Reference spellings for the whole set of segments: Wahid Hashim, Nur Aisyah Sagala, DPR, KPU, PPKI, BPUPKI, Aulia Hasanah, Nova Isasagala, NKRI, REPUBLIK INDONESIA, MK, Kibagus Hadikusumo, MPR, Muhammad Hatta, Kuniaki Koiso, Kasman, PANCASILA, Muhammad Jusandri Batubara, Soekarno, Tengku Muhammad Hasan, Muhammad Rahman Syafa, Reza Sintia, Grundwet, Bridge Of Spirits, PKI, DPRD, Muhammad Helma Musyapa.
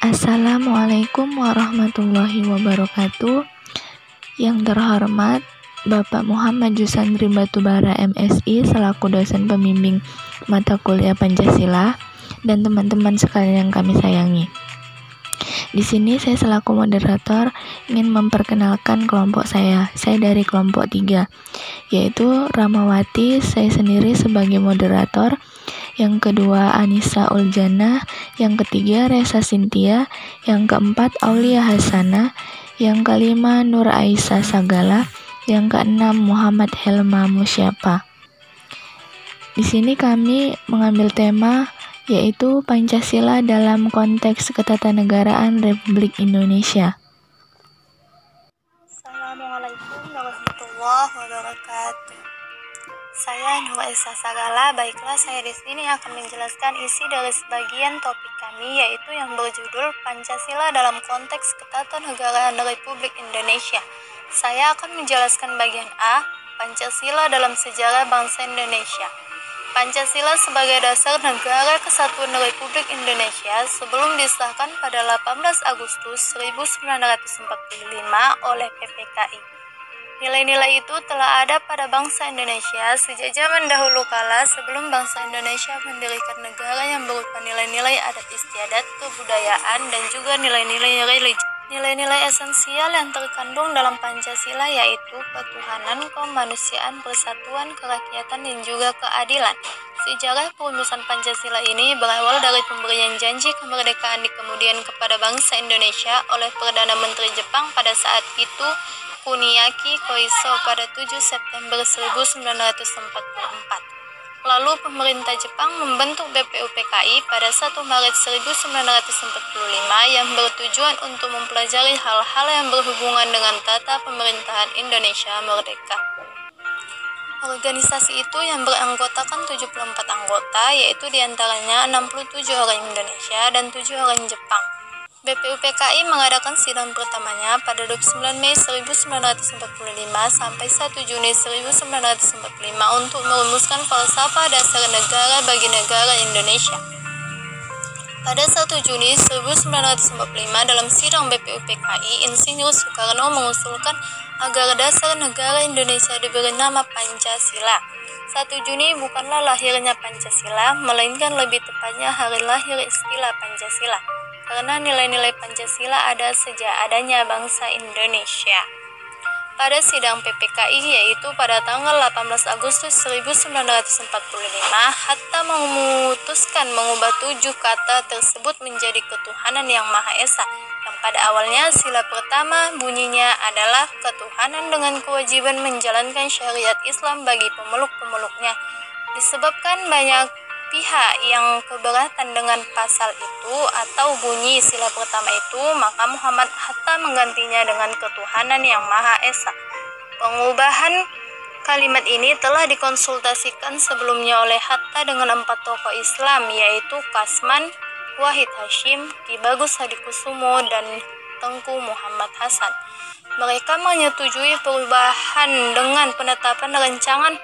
Assalamualaikum warahmatullahi wabarakatuh. Yang terhormat Bapak Muhammad Jusandri Batubara MSI selaku dosen pembimbing mata kuliah Pancasila dan teman-teman sekalian yang kami sayangi. Di sini saya selaku moderator ingin memperkenalkan kelompok saya. Saya dari kelompok 3, yaitu Ramawati, saya sendiri sebagai moderator. Yang kedua Annisa Uljannah, yang ketiga Reza Sintia, yang keempat Aulia Hasanah, yang kelima Nur Aisyah Sagala, yang keenam Muhammad Helma Musyapa. Di sini kami mengambil tema yaitu Pancasila dalam konteks ketatanegaraan Republik Indonesia. Assalamualaikum warahmatullahi wabarakatuh. Saya Nova Isasagala. Baiklah, saya di sini akan menjelaskan isi dari sebagian topik kami, yaitu yang berjudul Pancasila dalam konteks ketatanegaraan Republik Indonesia. Saya akan menjelaskan bagian A, Pancasila dalam sejarah bangsa Indonesia. Pancasila sebagai dasar negara kesatuan Republik Indonesia sebelum disahkan pada 18 Agustus 1945 oleh PPKI. Nilai-nilai itu telah ada pada bangsa Indonesia sejak zaman dahulu kala sebelum bangsa Indonesia mendirikan negara yang berupa nilai-nilai adat istiadat, kebudayaan, dan juga nilai-nilai religi. Nilai-nilai esensial yang terkandung dalam Pancasila yaitu ketuhanan, kemanusiaan, persatuan, kerakyatan, dan juga keadilan. Sejarah perumusan Pancasila ini berawal dari pemberian janji kemerdekaan kemudian kepada bangsa Indonesia oleh Perdana Menteri Jepang pada saat itu, Kuniaki Koiso, pada 7 September 1944. Lalu pemerintah Jepang membentuk BPUPKI pada 1 Maret 1945 yang bertujuan untuk mempelajari hal-hal yang berhubungan dengan tata pemerintahan Indonesia merdeka. Organisasi itu yang beranggotakan 74 anggota, yaitu diantaranya 67 orang Indonesia dan 7 orang Jepang. BPUPKI mengadakan sidang pertamanya pada 29 Mei 1945 sampai 1 Juni 1945 untuk merumuskan falsafah dasar negara bagi negara Indonesia. Pada 1 Juni 1945 dalam sidang BPUPKI, Insinyur Soekarno mengusulkan agar dasar negara Indonesia diberi nama Pancasila. 1 Juni bukanlah lahirnya Pancasila, melainkan lebih tepatnya hari lahir istilah Pancasila, karena nilai-nilai Pancasila ada sejak adanya bangsa Indonesia. Pada sidang PPKI, yaitu pada tanggal 18 Agustus 1945, Hatta memutuskan mengubah 7 kata tersebut menjadi Ketuhanan Yang Maha Esa, yang pada awalnya sila pertama bunyinya adalah ketuhanan dengan kewajiban menjalankan syariat Islam bagi pemeluk-pemeluknya. Disebabkan banyak pihak yang keberatan dengan pasal itu atau bunyi sila pertama itu, maka Muhammad Hatta menggantinya dengan Ketuhanan Yang Maha Esa. Pengubahan kalimat ini telah dikonsultasikan sebelumnya oleh Hatta dengan 4 tokoh Islam, yaitu Kasman, Wahid Hashim, Kibagus Hadikusumo, dan Tengku Muhammad Hasan. Mereka menyetujui perubahan dengan penetapan rancangan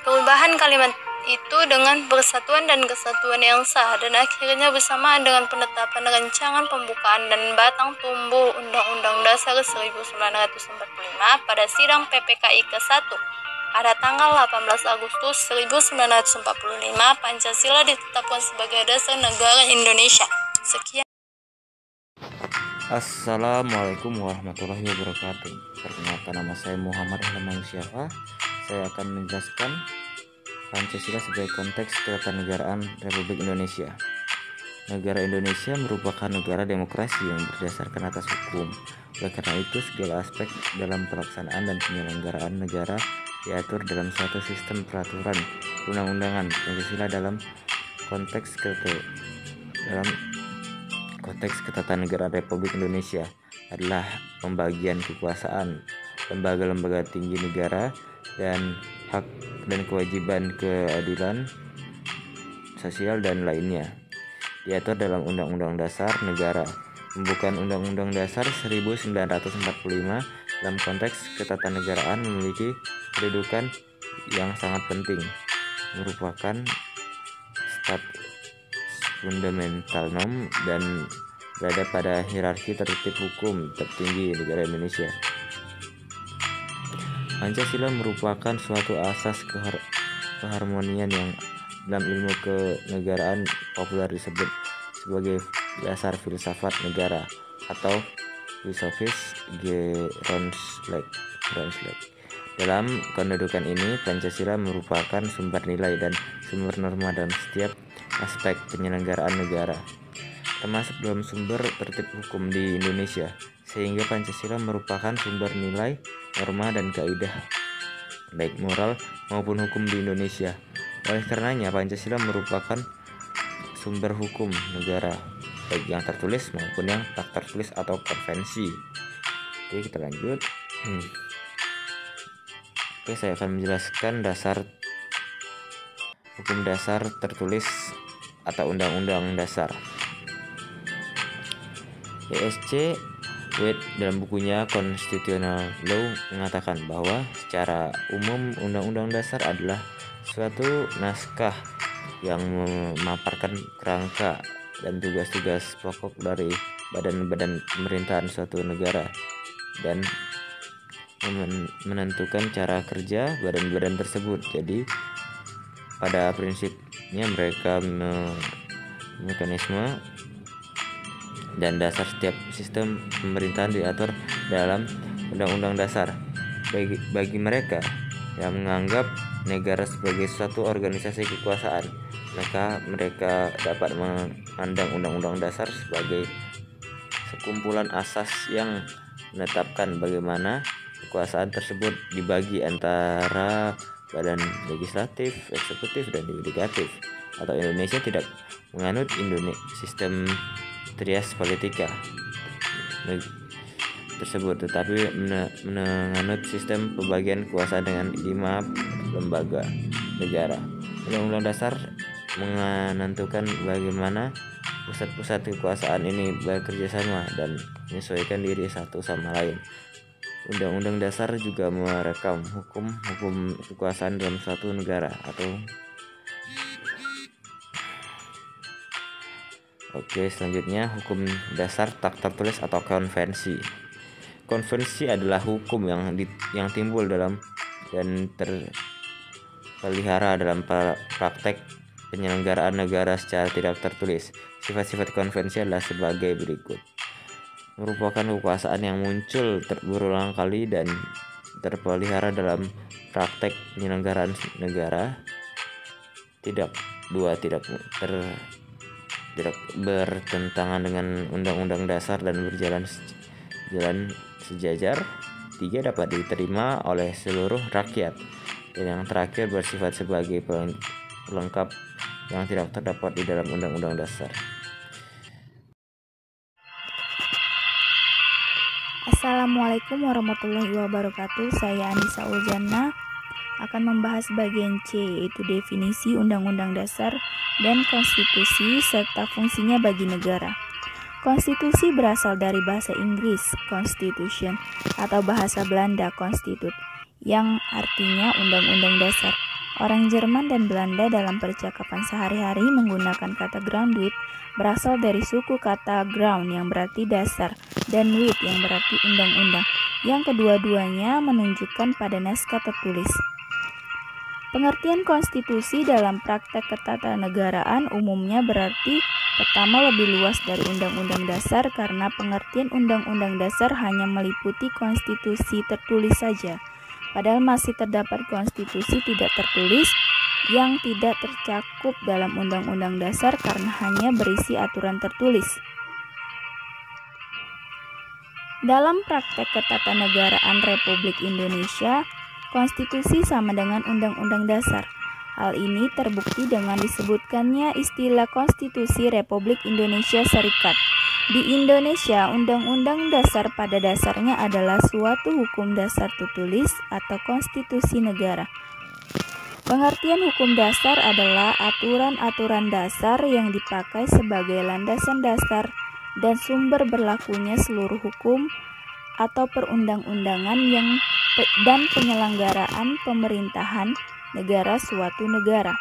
perubahan kalimat itu dengan persatuan dan kesatuan yang sah, dan akhirnya bersamaan dengan penetapan rancangan pembukaan dan batang tumbuh Undang-Undang Dasar 1945 pada sidang PPKI ke-1. Pada tanggal 18 Agustus 1945, Pancasila ditetapkan sebagai dasar negara Indonesia. Sekian. Assalamualaikum warahmatullahi wabarakatuh. Perkenalkan, nama saya Muhammad Rahman Syafa. Saya akan menjelaskan Pancasila sebagai konteks ketatanegaraan Republik Indonesia. Negara Indonesia merupakan negara demokrasi yang berdasarkan atas hukum. Oleh karena itu, segala aspek dalam pelaksanaan dan penyelenggaraan negara diatur dalam suatu sistem peraturan perundang-undangan. Pancasila dalam konteks ketatanegaraan Republik Indonesia adalah pembagian kekuasaan, lembaga-lembaga tinggi negara, dan hak dan kewajiban, keadilan sosial, dan lainnya diatur dalam Undang-Undang Dasar Negara. Pembukaan Undang-Undang Dasar 1945 dalam konteks ketatanegaraan memiliki kedudukan yang sangat penting, merupakan status fundamentalum dan berada pada hierarki tertib hukum tertinggi negara Indonesia. Pancasila merupakan suatu asas keharmonian yang dalam ilmu kenegaraan populer disebut sebagai dasar filsafat negara atau filosofis Geronslet. Dalam kedudukan ini, Pancasila merupakan sumber nilai dan sumber norma dalam setiap aspek penyelenggaraan negara, termasuk dalam sumber tertib hukum di Indonesia, sehingga Pancasila merupakan sumber nilai, norma, dan kaidah baik moral maupun hukum di Indonesia. Oleh karenanya, Pancasila merupakan sumber hukum negara, baik yang tertulis maupun yang tak tertulis atau konvensi. Oke, kita lanjut. Oke, saya akan menjelaskan dasar hukum dasar tertulis atau undang-undang dasar. ESC Wade dalam bukunya Constitutional Law mengatakan bahwa secara umum undang-undang dasar adalah suatu naskah yang memaparkan kerangka dan tugas-tugas pokok dari badan-badan pemerintahan suatu negara dan menentukan cara kerja badan-badan tersebut. Jadi pada prinsipnya mereka mekanisme dan dasar setiap sistem pemerintahan diatur dalam undang-undang dasar. Bagi mereka yang menganggap negara sebagai suatu organisasi kekuasaan, maka mereka dapat memandang undang-undang dasar sebagai sekumpulan asas yang menetapkan bagaimana kekuasaan tersebut dibagi antara badan legislatif, eksekutif, dan yudikatif. Atau Indonesia tidak menganut sistem trias politika tersebut, tetapi menganut sistem pembagian kuasa dengan 5 lembaga negara. Undang-undang dasar menentukan bagaimana pusat-pusat kekuasaan ini bekerjasama dan menyesuaikan diri satu sama lain. Undang-undang dasar juga merekam hukum-hukum kekuasaan dalam suatu negara atau Oke, selanjutnya hukum dasar tak tertulis atau konvensi. Konvensi adalah hukum yang timbul dalam dan terpelihara dalam praktek penyelenggaraan negara secara tidak tertulis. Sifat-sifat konvensi adalah sebagai berikut. Merupakan kekuasaan yang muncul berulang kali dan terpelihara dalam praktek penyelenggaraan negara, tidak bertentangan dengan undang-undang dasar dan berjalan sejajar. 3, dapat diterima oleh seluruh rakyat. Dan yang terakhir bersifat sebagai pelengkap yang tidak terdapat di dalam undang-undang dasar. Assalamualaikum warahmatullahi wabarakatuh. Saya Annisa Uljannah akan membahas bagian C, yaitu definisi undang-undang dasar dan konstitusi serta fungsinya bagi negara. Konstitusi berasal dari bahasa Inggris constitution atau bahasa Belanda constitute, yang artinya undang-undang dasar. Orang Jerman dan Belanda dalam percakapan sehari-hari menggunakan kata Grundwet berasal dari suku kata ground yang berarti dasar dan wet yang berarti undang-undang, yang kedua-duanya menunjukkan pada naskah tertulis. Pengertian konstitusi dalam praktek ketatanegaraan umumnya berarti pertama lebih luas dari undang-undang dasar karena pengertian undang-undang dasar hanya meliputi konstitusi tertulis saja. Padahal masih terdapat konstitusi tidak tertulis yang tidak tercakup dalam undang-undang dasar karena hanya berisi aturan tertulis. Dalam praktek ketatanegaraan Republik Indonesia, konstitusi sama dengan undang-undang dasar. Hal ini terbukti dengan disebutkannya istilah Konstitusi Republik Indonesia Serikat. Di Indonesia, undang-undang dasar pada dasarnya adalah suatu hukum dasar tertulis atau konstitusi negara. Pengertian hukum dasar adalah aturan-aturan dasar yang dipakai sebagai landasan dasar dan sumber berlakunya seluruh hukum atau perundang-undangan dan penyelenggaraan pemerintahan negara suatu negara.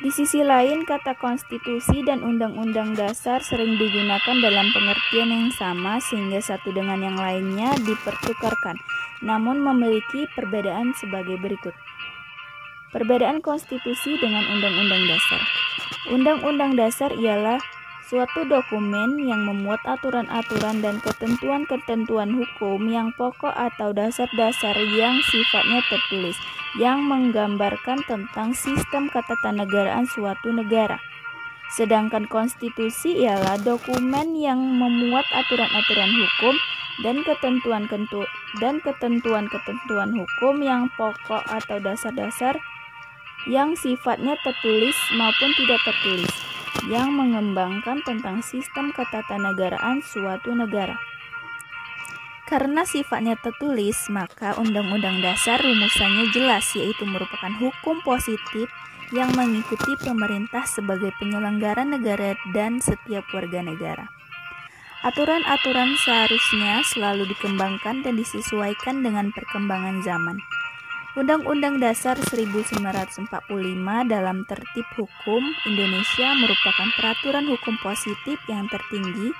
Di sisi lain, kata konstitusi dan undang-undang dasar sering digunakan dalam pengertian yang sama sehingga satu dengan yang lainnya dipertukarkan, namun memiliki perbedaan sebagai berikut. Perbedaan konstitusi dengan undang-undang dasar. Undang-undang dasar ialah suatu dokumen yang memuat aturan-aturan dan ketentuan-ketentuan hukum yang pokok atau dasar-dasar yang sifatnya tertulis, yang menggambarkan tentang sistem ketatanegaraan suatu negara. Sedangkan konstitusi ialah dokumen yang memuat aturan-aturan hukum dan ketentuan-ketentuan hukum yang pokok atau dasar-dasar yang sifatnya tertulis maupun tidak tertulis, yang mengembangkan tentang sistem ketatanegaraan suatu negara. Karena sifatnya tertulis, maka undang-undang dasar rumusannya jelas, yaitu merupakan hukum positif yang mengikuti pemerintah sebagai penyelenggara negara dan setiap warga negara. Aturan-aturan seharusnya selalu dikembangkan dan disesuaikan dengan perkembangan zaman. Undang-Undang Dasar 1945 dalam tertib hukum Indonesia merupakan peraturan hukum positif yang tertinggi,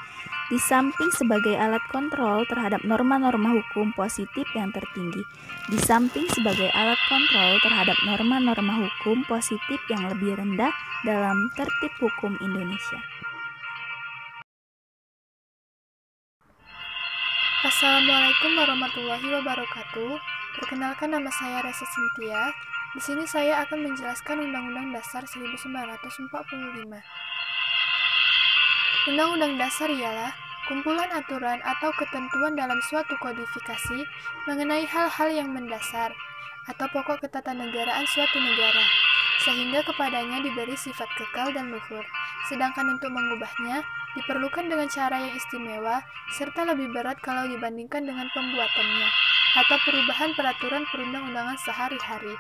di samping sebagai alat kontrol terhadap norma-norma hukum positif yang tertinggi, di samping sebagai alat kontrol terhadap norma-norma hukum positif yang lebih rendah dalam tertib hukum Indonesia. Assalamualaikum warahmatullahi wabarakatuh. Perkenalkan, nama saya Reza Sintia. Di sini saya akan menjelaskan Undang-Undang Dasar 1945. Undang-Undang Dasar ialah kumpulan aturan atau ketentuan dalam suatu kodifikasi mengenai hal-hal yang mendasar atau pokok ketatanegaraan suatu negara, sehingga kepadanya diberi sifat kekal dan luhur, sedangkan untuk mengubahnya diperlukan dengan cara yang istimewa serta lebih berat kalau dibandingkan dengan pembuatannya atau perubahan peraturan perundang-undangan sehari-hari.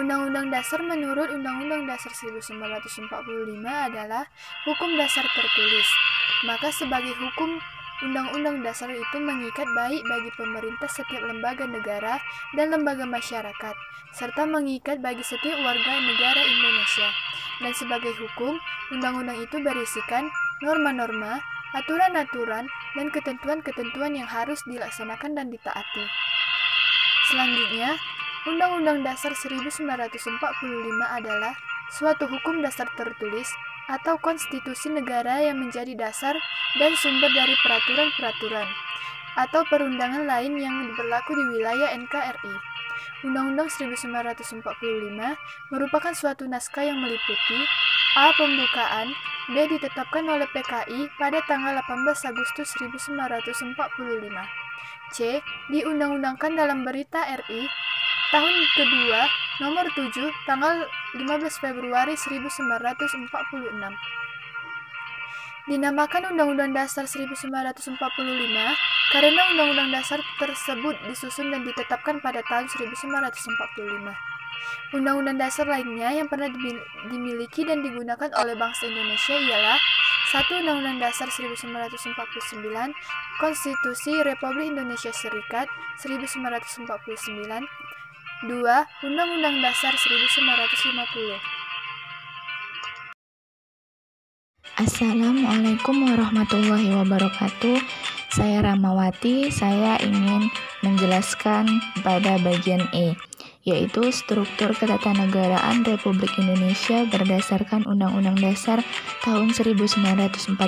Undang-Undang Dasar menurut Undang-Undang Dasar 1945 adalah hukum dasar tertulis. Maka sebagai hukum, Undang-Undang Dasar itu mengikat baik bagi pemerintah setiap lembaga negara dan lembaga masyarakat, serta mengikat bagi setiap warga negara Indonesia. Dan sebagai hukum, Undang-Undang itu berisikan norma-norma, aturan-aturan, dan ketentuan-ketentuan yang harus dilaksanakan dan ditaati. Selanjutnya, Undang-Undang Dasar 1945 adalah suatu hukum dasar tertulis atau konstitusi negara yang menjadi dasar dan sumber dari peraturan-peraturan atau perundangan lain yang berlaku di wilayah NKRI. Undang-Undang 1945 merupakan suatu naskah yang meliputi A. Pembukaan, B. ditetapkan oleh PKI pada tanggal 18 Agustus 1945, C. diundang-undangkan dalam Berita RI tahun kedua, nomor 7, tanggal 15 Februari 1946. Dinamakan Undang-Undang Dasar 1945 karena Undang-Undang Dasar tersebut disusun dan ditetapkan pada tahun 1945. Undang-Undang Dasar lainnya yang pernah dimiliki dan digunakan oleh bangsa Indonesia ialah 1. Undang-Undang Dasar 1949, Konstitusi Republik Indonesia Serikat 1949, 2. Undang-Undang Dasar 1950. Assalamualaikum warahmatullahi wabarakatuh. Saya Ramawati. Saya ingin menjelaskan pada bagian E, yaitu struktur ketatanegaraan Republik Indonesia berdasarkan Undang-Undang Dasar tahun 1945.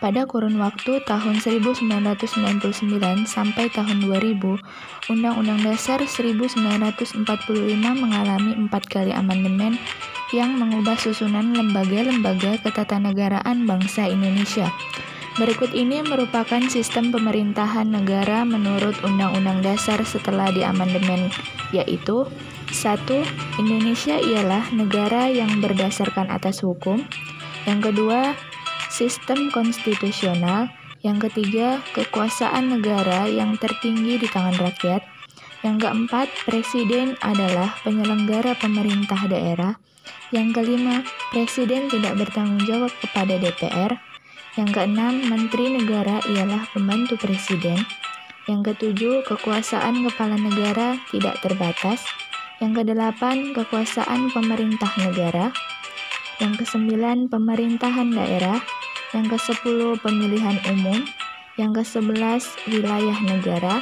Pada kurun waktu tahun 1999 sampai tahun 2000, Undang-Undang Dasar 1945 mengalami 4 kali amandemen yang mengubah susunan lembaga-lembaga ketatanegaraan bangsa Indonesia. Berikut ini merupakan sistem pemerintahan negara menurut Undang-Undang Dasar setelah diamandemen, yaitu 1. Indonesia ialah negara yang berdasarkan atas hukum. Yang kedua, sistem konstitusional. Yang ketiga, kekuasaan negara yang tertinggi di tangan rakyat. Yang keempat, presiden adalah penyelenggara pemerintah daerah. Yang kelima, presiden tidak bertanggung jawab kepada DPR. Yang keenam, menteri negara ialah pembantu presiden. Yang ketujuh, kekuasaan kepala negara tidak terbatas. Yang ke-8, kekuasaan pemerintah negara. Yang ke-9, pemerintahan daerah. Yang ke-10, pemilihan umum. Yang ke-11, wilayah negara.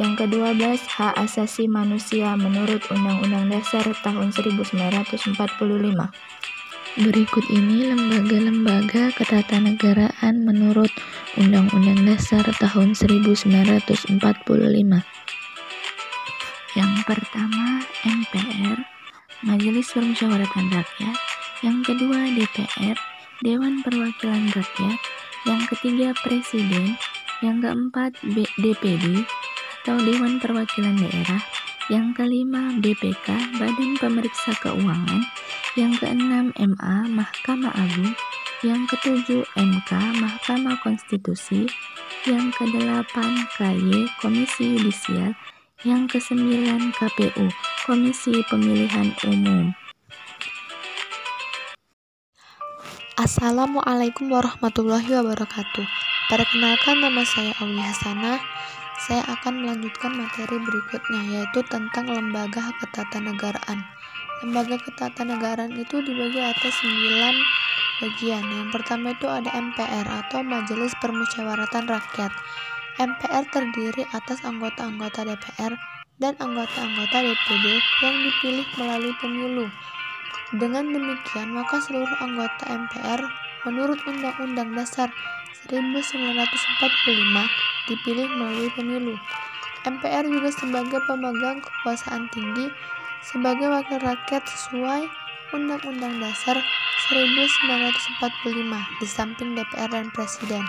Yang ke-12, hak asasi manusia menurut Undang-Undang Dasar tahun 1945. Berikut ini lembaga-lembaga ketatanegaraan menurut Undang-Undang Dasar tahun 1945. Yang pertama, MPR, Majelis Permusyawaratan Rakyat. Yang kedua, DPR, Dewan Perwakilan Rakyat. Yang ketiga, Presiden. Yang keempat, DPD atau Dewan Perwakilan Daerah. Yang kelima, BPK, Badan Pemeriksa Keuangan. Yang keenam, MA, Mahkamah Agung. Yang ketujuh, MK, Mahkamah Konstitusi. Yang kedelapan, KY, Komisi Yudisial. Yang kesembilan, KPU, Komisi Pemilihan Umum. Assalamualaikum warahmatullahi wabarakatuh. Perkenalkan, nama saya Aulia Hasanah. Saya akan melanjutkan materi berikutnya, yaitu tentang lembaga ketatanegaraan. Lembaga ketatanegaraan itu dibagi atas 9 bagian. Yang pertama itu ada MPR atau Majelis Permusyawaratan Rakyat. MPR terdiri atas anggota-anggota DPR dan anggota-anggota DPD yang dipilih melalui pemilu. Dengan demikian, maka seluruh anggota MPR menurut Undang-Undang Dasar 1945 dipilih melalui pemilu. MPR juga sebagai pemegang kekuasaan tinggi sebagai wakil rakyat sesuai Undang-Undang Dasar 1945 di samping DPR dan Presiden.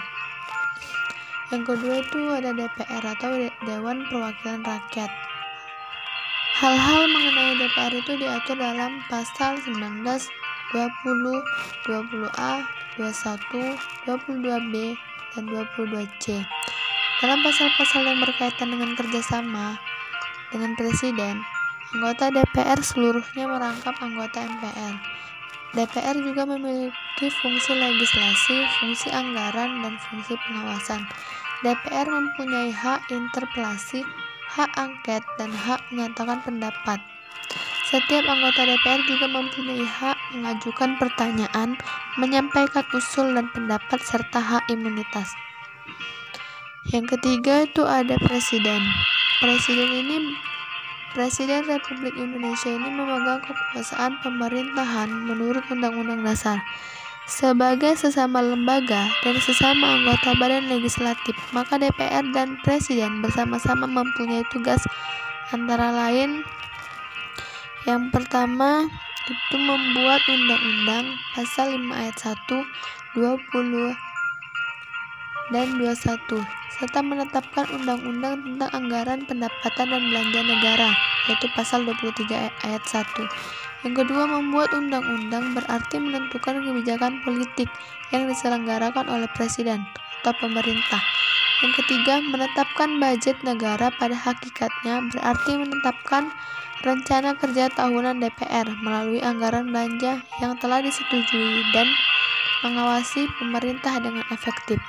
Yang kedua itu ada DPR atau Dewan Perwakilan Rakyat. Hal-hal mengenai DPR itu diatur dalam pasal 19, 20, 20A, 21, 22B, dan 22C. Dalam pasal-pasal yang berkaitan dengan kerjasama dengan Presiden, anggota DPR seluruhnya merangkap anggota MPR. DPR juga memiliki fungsi legislasi, fungsi anggaran, dan fungsi pengawasan. DPR mempunyai hak interpelasi, hak angket, dan hak menyatakan pendapat. Setiap anggota DPR juga mempunyai hak mengajukan pertanyaan, menyampaikan usul dan pendapat, serta hak imunitas. Yang ketiga itu ada Presiden. Presiden Republik Indonesia ini memegang kekuasaan pemerintahan menurut Undang-Undang Dasar. Sebagai sesama lembaga dan sesama anggota badan legislatif, maka DPR dan Presiden bersama-sama mempunyai tugas antara lain. Yang pertama itu membuat undang-undang pasal 5 ayat 1, 20 dan 21, serta menetapkan undang-undang tentang anggaran pendapatan dan belanja negara, yaitu pasal 23 ayat 1. Yang kedua, membuat undang-undang berarti menentukan kebijakan politik yang diselenggarakan oleh presiden atau pemerintah. Yang ketiga, menetapkan budget negara pada hakikatnya berarti menetapkan rencana kerja tahunan DPR melalui anggaran belanja yang telah disetujui dan mengawasi pemerintah dengan efektif.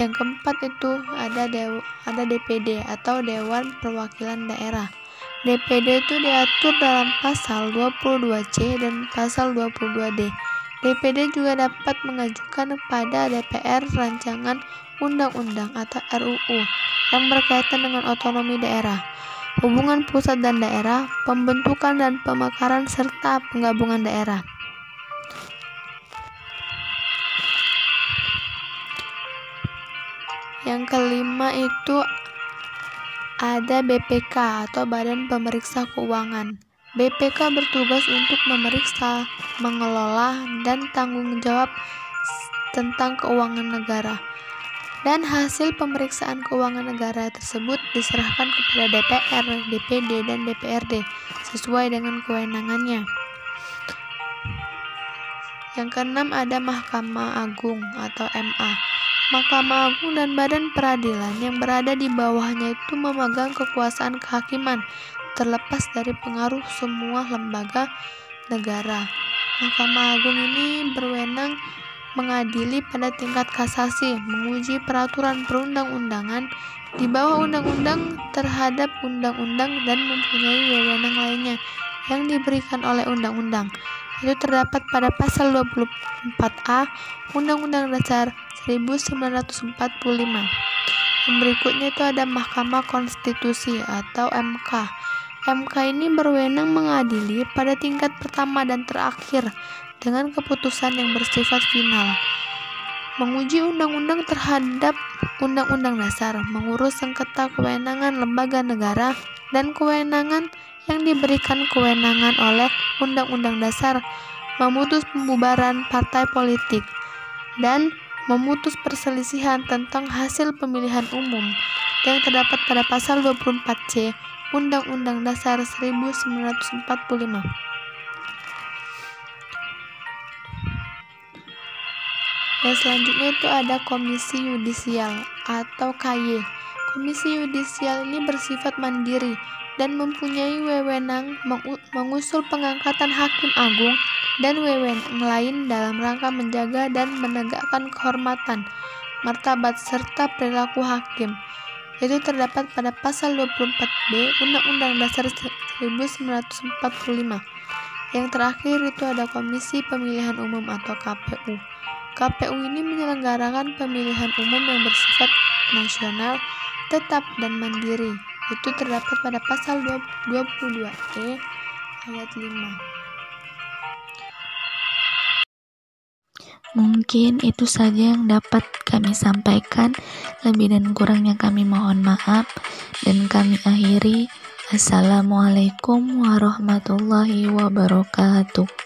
Yang keempat itu ada DPD atau Dewan Perwakilan Daerah. DPD itu diatur dalam pasal 22C dan pasal 22D. DPD juga dapat mengajukan pada DPR rancangan undang-undang atau RUU yang berkaitan dengan otonomi daerah, hubungan pusat dan daerah, pembentukan dan pemekaran, serta penggabungan daerah. Yang kelima itu ada BPK atau Badan Pemeriksa Keuangan. BPK bertugas untuk memeriksa, mengelola, dan tanggung jawab tentang keuangan negara. Dan hasil pemeriksaan keuangan negara tersebut diserahkan kepada DPR, DPD, dan DPRD sesuai dengan kewenangannya. Yang keenam ada Mahkamah Agung atau MA. Mahkamah Agung dan Badan Peradilan yang berada di bawahnya itu memegang kekuasaan kehakiman, terlepas dari pengaruh semua lembaga negara. Mahkamah Agung ini berwenang mengadili pada tingkat kasasi, menguji peraturan perundang-undangan, di bawah undang-undang terhadap undang-undang dan mempunyai wewenang lainnya yang diberikan oleh undang-undang. Itu terdapat pada pasal 24A Undang-Undang Dasar 1945. Yang berikutnya itu ada Mahkamah Konstitusi atau MK. MK ini berwenang mengadili pada tingkat pertama dan terakhir dengan keputusan yang bersifat final. Menguji undang-undang terhadap Undang-Undang Dasar, mengurus sengketa kewenangan lembaga negara dan kewenangan yang diberikan kewenangan oleh Undang-Undang Dasar, memutus pembubaran partai politik, dan memutus perselisihan tentang hasil pemilihan umum yang terdapat pada pasal 24C Undang-Undang Dasar 1945. Dan selanjutnya itu ada Komisi Yudisial atau KY. Komisi Yudisial ini bersifat mandiri dan mempunyai wewenang mengusul pengangkatan hakim agung dan wewenang lain dalam rangka menjaga dan menegakkan kehormatan, martabat serta perilaku hakim. Itu terdapat pada pasal 24B Undang-Undang Dasar 1945. Yang terakhir itu ada Komisi Pemilihan Umum atau KPU. KPU ini menyelenggarakan pemilihan umum yang bersifat nasional, tetap dan mandiri. Itu terdapat pada pasal 22E ayat 5. Mungkin itu saja yang dapat kami sampaikan. Lebih dan kurangnya kami mohon maaf. Dan kami akhiri. Assalamualaikum warahmatullahi wabarakatuh.